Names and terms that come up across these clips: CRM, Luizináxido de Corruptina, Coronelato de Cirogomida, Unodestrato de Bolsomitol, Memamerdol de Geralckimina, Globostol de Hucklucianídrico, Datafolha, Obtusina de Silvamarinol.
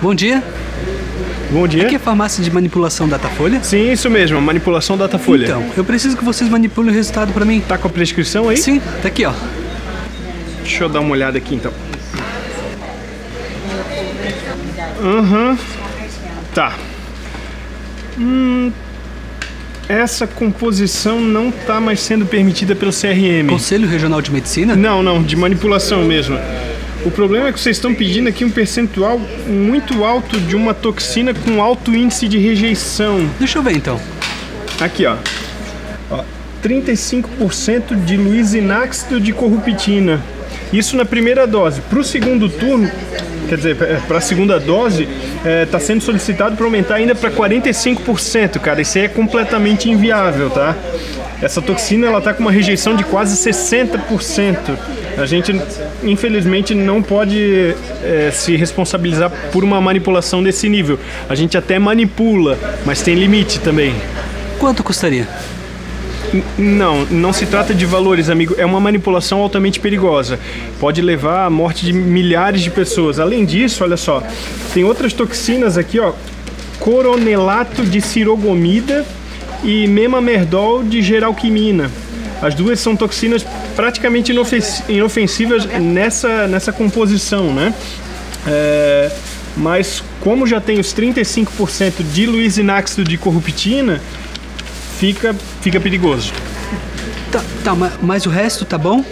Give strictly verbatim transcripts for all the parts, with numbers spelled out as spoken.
Bom dia. Bom dia. Aqui é a farmácia de manipulação Datafolha? Sim, isso mesmo, manipulação Datafolha. Então, eu preciso que vocês manipulem o resultado pra mim. Tá com a prescrição aí? Sim, tá aqui, ó. Deixa eu dar uma olhada aqui, então. Aham. Uhum. Tá. Hum... Essa composição não está mais sendo permitida pelo C R M. Conselho Regional de Medicina? Não, não, de manipulação mesmo. O problema é que vocês estão pedindo aqui um percentual muito alto de uma toxina com alto índice de rejeição. Deixa eu ver então. Aqui, ó. Ó, trinta e cinco por cento de luizináxido de corruptina. Isso na primeira dose. Para o segundo turno, quer dizer, para a segunda dose, está é, sendo solicitado para aumentar ainda para quarenta e cinco por cento, cara. Isso aí é completamente inviável, tá? Essa toxina, ela está com uma rejeição de quase sessenta por cento. A gente, infelizmente, não pode é, se responsabilizar por uma manipulação desse nível. A gente até manipula, mas tem limite também. Quanto custaria? Não, não se trata de valores, amigo. É uma manipulação altamente perigosa. Pode levar à morte de milhares de pessoas. Além disso, olha só, tem outras toxinas aqui, ó. Coronelato de cirogomida e memamerdol de geralquimina. As duas são toxinas praticamente inofensivas nessa, nessa composição, né? É... Mas como já tem os trinta e cinco por cento de luizináxido de corruptina, Fica, fica perigoso. Tá, tá, mas, mas o resto tá bom?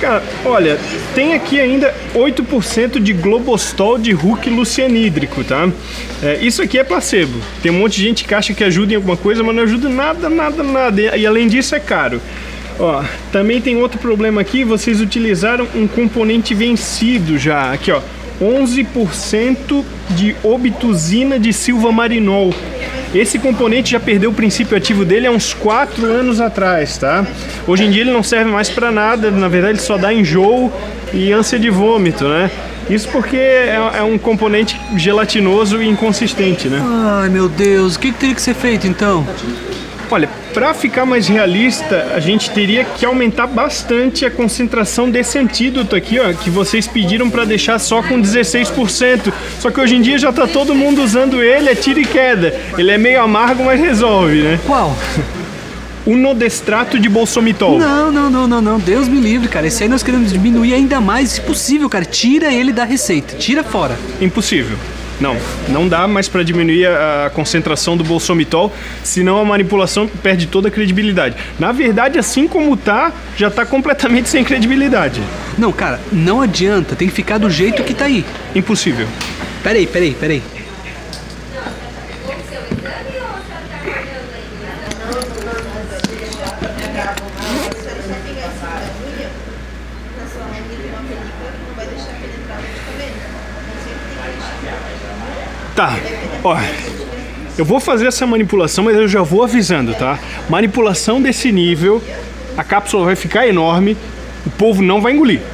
Cara, olha, tem aqui ainda oito por cento de Globostol de Hucklucianídrico, tá? É, isso aqui é placebo. Tem um monte de gente que acha que ajuda em alguma coisa, mas não ajuda nada, nada, nada. E, e além disso é caro. Ó, também tem outro problema aqui, vocês utilizaram um componente vencido já. Aqui, ó, onze por cento de obtusina de silvamarinol. Esse componente já perdeu o princípio ativo dele há uns quatro anos atrás, tá? Hoje em dia ele não serve mais para nada, na verdade ele só dá enjoo e ânsia de vômito, né? Isso porque é, é um componente gelatinoso e inconsistente, né? Ai meu Deus, o que, que teria que ser feito então? Olha, para ficar mais realista, a gente teria que aumentar bastante a concentração desse antídoto aqui, ó, que vocês pediram para deixar só com dezesseis por cento. Só que hoje em dia já tá todo mundo usando ele, é tiro e queda. Ele é meio amargo, mas resolve, né? Qual? Unodestrato de Bolsomitol. Não, não, não, não, não. Deus me livre, cara. Esse aí nós queremos diminuir ainda mais, se possível, cara. Tira ele da receita, tira fora. Impossível. Não, não dá mais para diminuir a concentração do bolsomitol, senão a manipulação perde toda a credibilidade. Na verdade, assim como tá, já tá completamente sem credibilidade. Não, cara, não adianta, tem que ficar do jeito que tá aí. Impossível. Peraí, peraí, peraí. Tá, ó, eu vou fazer essa manipulação, mas eu já vou avisando, tá? Manipulação desse nível, a cápsula vai ficar enorme, o povo não vai engolir.